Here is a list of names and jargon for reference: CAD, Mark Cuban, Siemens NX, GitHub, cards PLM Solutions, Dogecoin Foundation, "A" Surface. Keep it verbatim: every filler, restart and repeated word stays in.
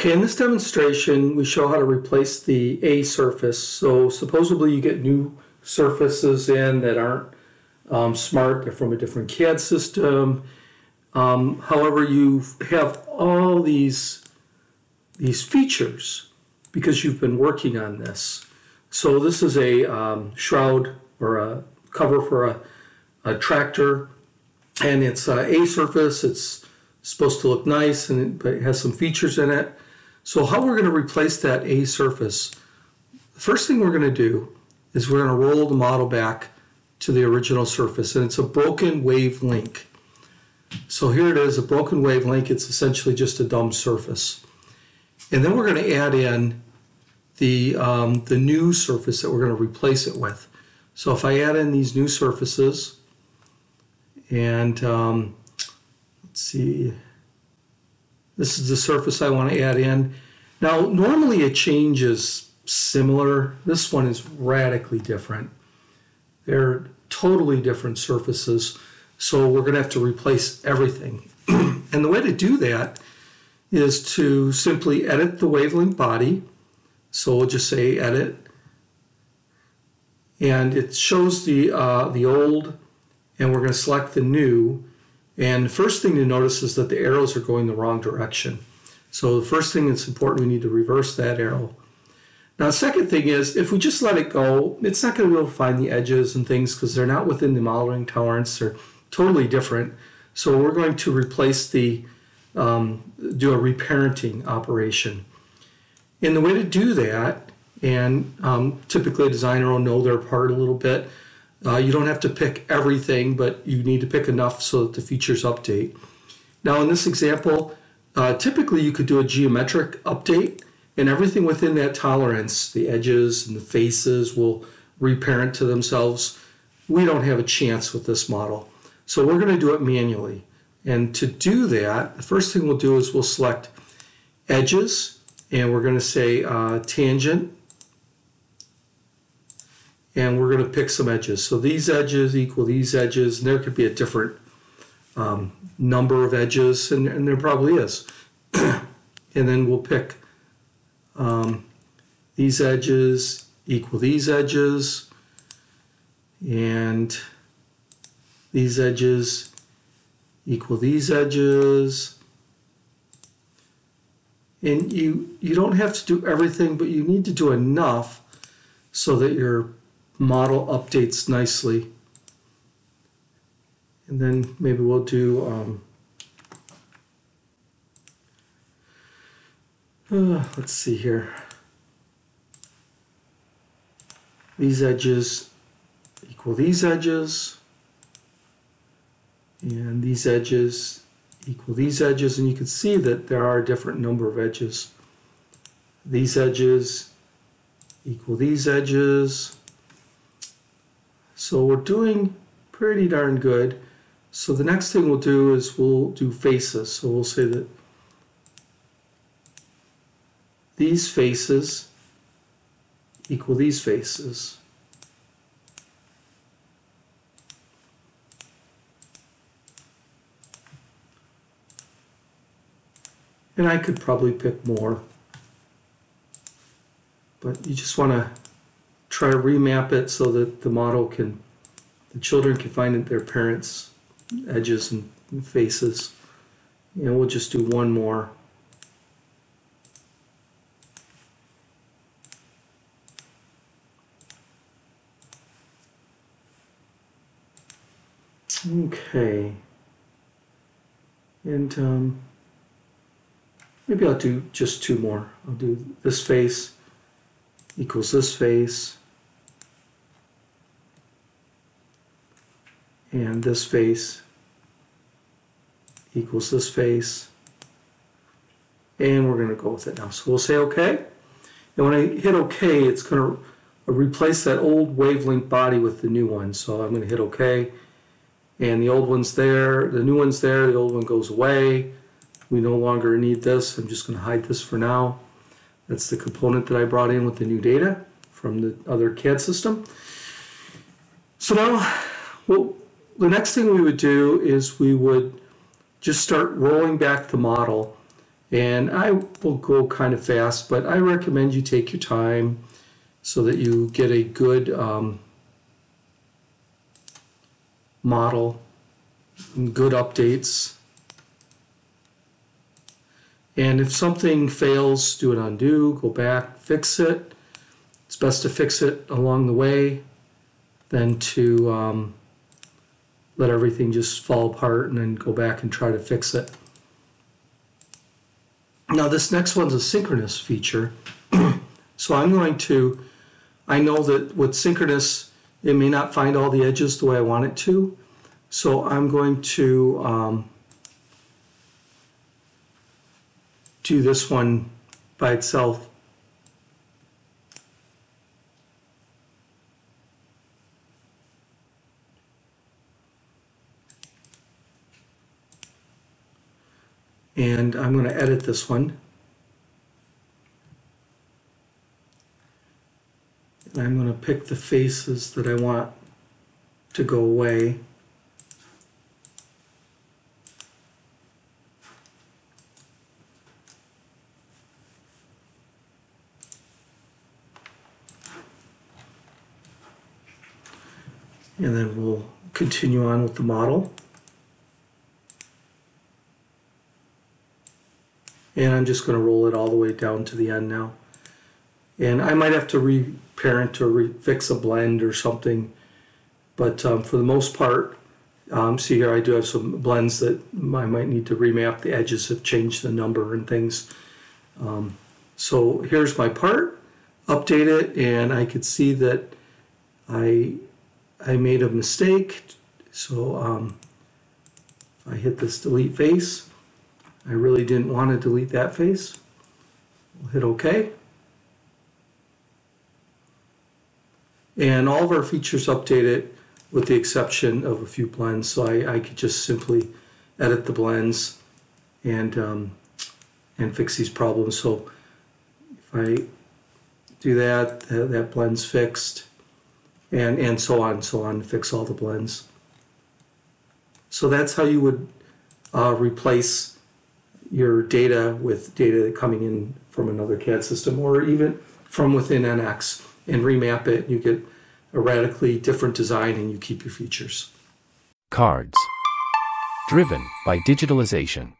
Okay, in this demonstration, we show how to replace the A surface. So supposedly you get new surfaces in that aren't um, smart, they're from a different C A D system. Um, however, you have all these, these features because you've been working on this. So this is a um, shroud or a cover for a, a tractor, and it's uh, A surface, it's supposed to look nice, and it, but it has some features in it. So how we're going to replace that A surface, the first thing we're going to do is we're going to roll the model back to the original surface, and it's a broken wave link. So here it is, a broken wave link. It's essentially just a dumb surface. And then we're going to add in the, um, the new surface that we're going to replace it with. So if I add in these new surfaces, and um, let's see, this is the surface I want to add in. Now, normally a change is similar. This one is radically different. They're totally different surfaces. So we're going to have to replace everything. And the way to do that is to simply edit the wavelength body. So we'll just say edit. And it shows the, uh, the old, and we're going to select the new. And the first thing to notice is that the arrows are going the wrong direction. So the first thing that's important, we need to reverse that arrow. Now, the second thing is, if we just let it go, it's not going to be able to find the edges and things because they're not within the modeling tolerance. They're totally different. So we're going to replace the, um, do a reparenting operation. And the way to do that, and um, typically a designer will know their part a little bit, uh, you don't have to pick everything, but you need to pick enough so that the features update. Now in this example, uh, typically you could do a geometric update, and everything within that tolerance, the edges and the faces, will reparent to themselves. We don't have a chance with this model. So we're going to do it manually. And to do that, the first thing we'll do is we'll select edges, and we're going to say uh, tangent, and we're going to pick some edges. So these edges equal these edges, and there could be a different um, number of edges, and, and there probably is. And then we'll pick um, these edges equal these edges, and these edges equal these edges. And you, you don't have to do everything, but you need to do enough so that your model updates nicely. And then maybe we'll do um, uh, let's see here. These edges equal these edges, and these edges equal these edges, and you can see that there are a different number of edges. These edges equal these edges. So we're doing pretty darn good. So the next thing we'll do is we'll do faces. So we'll say that these faces equal these faces. And I could probably pick more, but you just want to try to remap it so that the model can, the children can find their parents' edges and faces. And we'll just do one more. Okay. And, um, maybe I'll do just two more. I'll do this face equals this face, and this face equals this face. And we're going to go with it now. So we'll say OK. And when I hit OK, it's going to replace that old wavelength body with the new one. So I'm going to hit OK. And the old one's there, the new one's there, the old one goes away. We no longer need this. I'm just going to hide this for now. That's the component that I brought in with the new data from the other C A D system. So now, well, the next thing we would do is we would just start rolling back the model, And I will go kind of fast, but I recommend you take your time so that you get a good um, model, good updates. And if something fails, do an undo, go back, fix it. It's best to fix it along the way than to um, let everything just fall apart and then go back and try to fix it. Now this next one's a synchronous feature. So I'm going to, I know that with synchronous, it may not find all the edges the way I want it to. So I'm going to um, do this one by itself. And I'm going to edit this one. And I'm going to pick the faces that I want to go away. And then we'll continue on with the model. And I'm just going to roll it all the way down to the end now. And I might have to reparent or re fix a blend or something. But um, for the most part, um, see here I do have some blends that I might need to remap. The edges have changed the number and things. Um, so here's my part. Update it, and I could see that I, I made a mistake. So um, if I hit this delete face, I really didn't want to delete that face. We'll hit OK. And all of our features updated with the exception of a few blends. So I, I could just simply edit the blends and, um, and fix these problems. So if I do that, that, that blend's fixed. And, and so on and so on to fix all the blends. So that's how you would uh, replace your data with data coming in from another C A D system or even from within N X and remap it. You get a radically different design and you keep your features. Cards. Driven by digitalization.